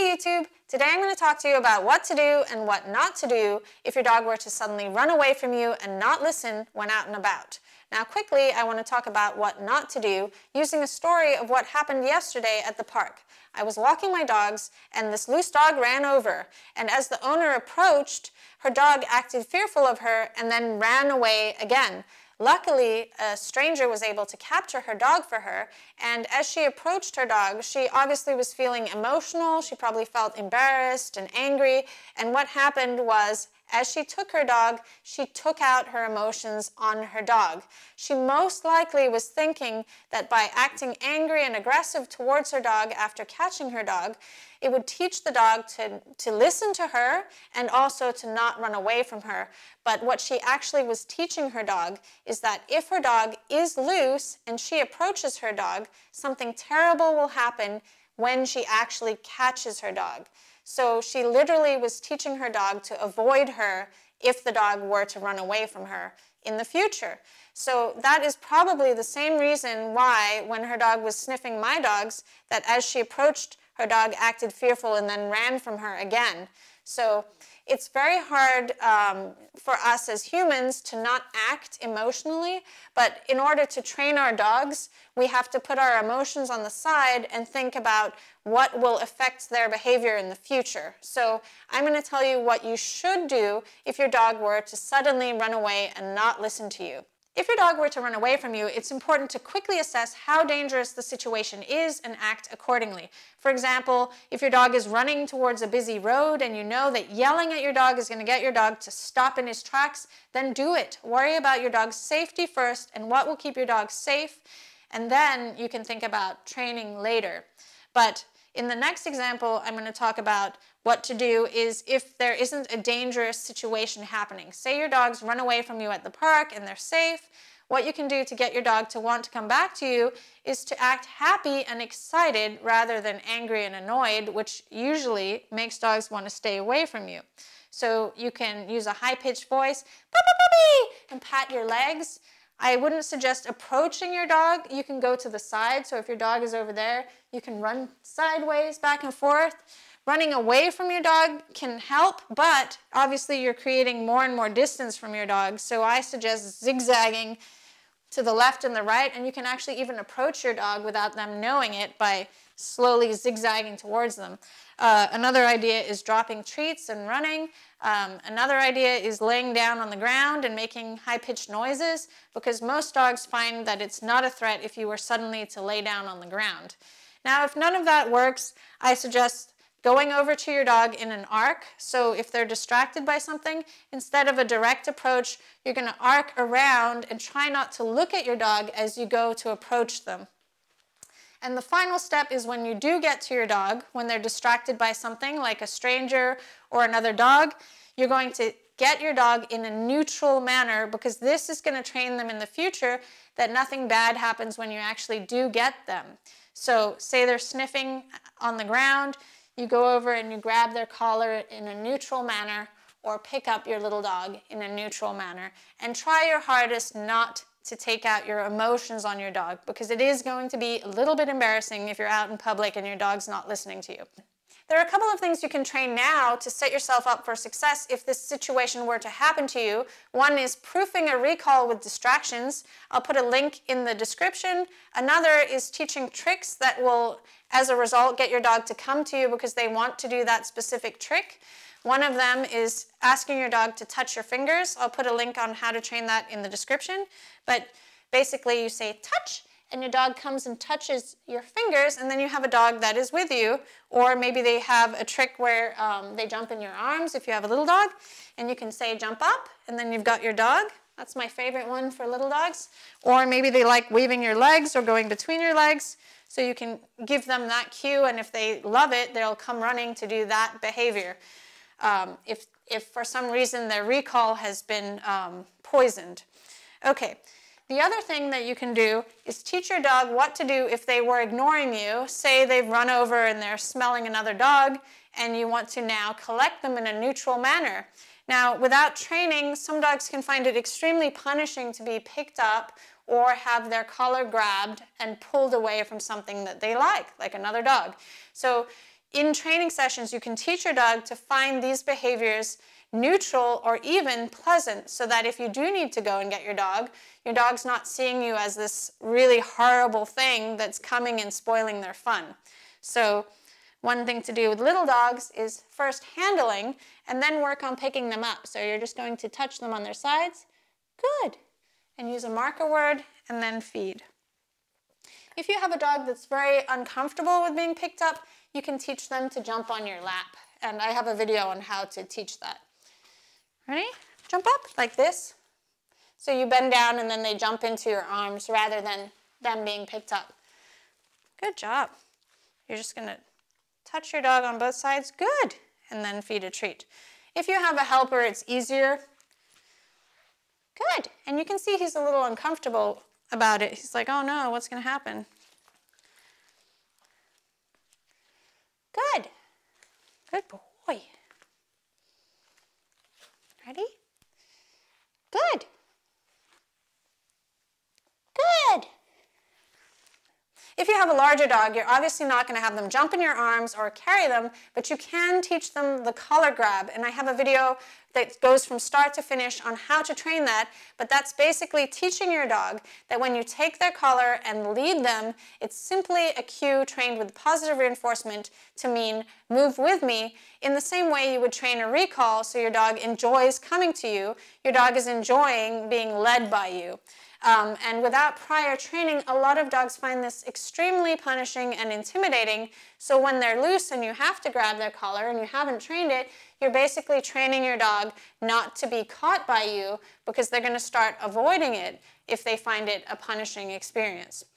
Hey YouTube, today I'm going to talk to you about what to do and what not to do if your dog were to suddenly run away from you and not listen when out and about. Now quickly, I want to talk about what not to do using a story of what happened yesterday at the park. I was walking my dogs and this loose dog ran over, and as the owner approached, her dog acted fearful of her and then ran away again. Luckily, a stranger was able to capture her dog for her, and as she approached her dog, she obviously was feeling emotional, she probably felt embarrassed and angry, and what happened was, as she took her dog, she took out her emotions on her dog. She most likely was thinking that by acting angry and aggressive towards her dog after catching her dog, it would teach the dog to listen to her and also to not run away from her. But what she actually was teaching her dog is that if her dog is loose and she approaches her dog, something terrible will happen when she actually catches her dog. So she literally was teaching her dog to avoid her if the dog were to run away from her in the future. So that is probably the same reason why when her dog was sniffing my dogs, that as she approached, her dog acted fearful and then ran from her again. So it's very hard for us as humans to not act emotionally, but in order to train our dogs, we have to put our emotions on the side and think about what will affect their behavior in the future. So I'm going to tell you what you should do if your dog were to suddenly run away and not listen to you. If your dog were to run away from you, it's important to quickly assess how dangerous the situation is and act accordingly. For example, if your dog is running towards a busy road and you know that yelling at your dog is going to get your dog to stop in his tracks, then do it. Worry about your dog's safety first and what will keep your dog safe, and then you can think about training later. But in the next example, I'm going to talk about what to do is if there isn't a dangerous situation happening. Say your dogs run away from you at the park and they're safe. What you can do to get your dog to want to come back to you is to act happy and excited rather than angry and annoyed, which usually makes dogs want to stay away from you. So you can use a high-pitched voice, "Puppy, puppy," and pat your legs. I wouldn't suggest approaching your dog. You can go to the side, so if your dog is over there, you can run sideways, back and forth. Running away from your dog can help, but obviously you're creating more and more distance from your dog, so I suggest zigzagging to the left and the right, and you can actually even approach your dog without them knowing it by slowly zigzagging towards them. Another idea is dropping treats and running. Another idea is laying down on the ground and making high-pitched noises, because most dogs find that it's not a threat if you were suddenly to lay down on the ground. Now, if none of that works, I suggest going over to your dog in an arc. So if they're distracted by something, instead of a direct approach, you're going to arc around and try not to look at your dog as you go to approach them. And the final step is when you do get to your dog, when they're distracted by something like a stranger or another dog, you're going to get your dog in a neutral manner, because this is going to train them in the future that nothing bad happens when you actually do get them. So say they're sniffing on the ground, you go over and you grab their collar in a neutral manner, or pick up your little dog in a neutral manner, and try your hardest not to take out your emotions on your dog, because it is going to be a little bit embarrassing if you're out in public and your dog's not listening to you. There are a couple of things you can train now to set yourself up for success if this situation were to happen to you. One is proofing a recall with distractions. I'll put a link in the description. Another is teaching tricks that will, as a result, get your dog to come to you because they want to do that specific trick. One of them is asking your dog to touch your fingers. I'll put a link on how to train that in the description. But basically you say touch, and your dog comes and touches your fingers, and then you have a dog that is with you. Or maybe they have a trick where they jump in your arms if you have a little dog, and you can say jump up, and then you've got your dog. That's my favorite one for little dogs. Or maybe they like weaving your legs or going between your legs, so you can give them that cue, and if they love it, they'll come running to do that behavior. If for some reason their recall has been poisoned. Okay. The other thing that you can do is teach your dog what to do if they were ignoring you. Say they've run over and they're smelling another dog, and you want to now collect them in a neutral manner. Now, without training, some dogs can find it extremely punishing to be picked up or have their collar grabbed and pulled away from something that they like another dog. So In training sessions, you can teach your dog to find these behaviors neutral or even pleasant, so that if you do need to go and get your dog's not seeing you as this really horrible thing that's coming and spoiling their fun. So one thing to do with little dogs is first handling and then work on picking them up. So you're just going to touch them on their sides, good, and use a marker word and then feed. If you have a dog that's very uncomfortable with being picked up, you can teach them to jump on your lap. And I have a video on how to teach that. Ready? Jump up like this. So you bend down and then they jump into your arms rather than them being picked up. Good job. You're just gonna touch your dog on both sides, good, and then feed a treat. If you have a helper, it's easier. Good, and you can see he's a little uncomfortable about it. He's like, oh no, what's gonna happen? Good, good boy. Ready? Good. Good. If you have a larger dog, you're obviously not going to have them jump in your arms or carry them, but you can teach them the collar grab. And I have a video that goes from start to finish on how to train that, but that's basically teaching your dog that when you take their collar and lead them, it's simply a cue trained with positive reinforcement to mean move with me, in the same way you would train a recall so your dog enjoys coming to you, your dog is enjoying being led by you. And without prior training, a lot of dogs find this extremely punishing and intimidating. So when they're loose and you have to grab their collar and you haven't trained it, you're basically training your dog not to be caught by you because they're going to start avoiding it if they find it a punishing experience.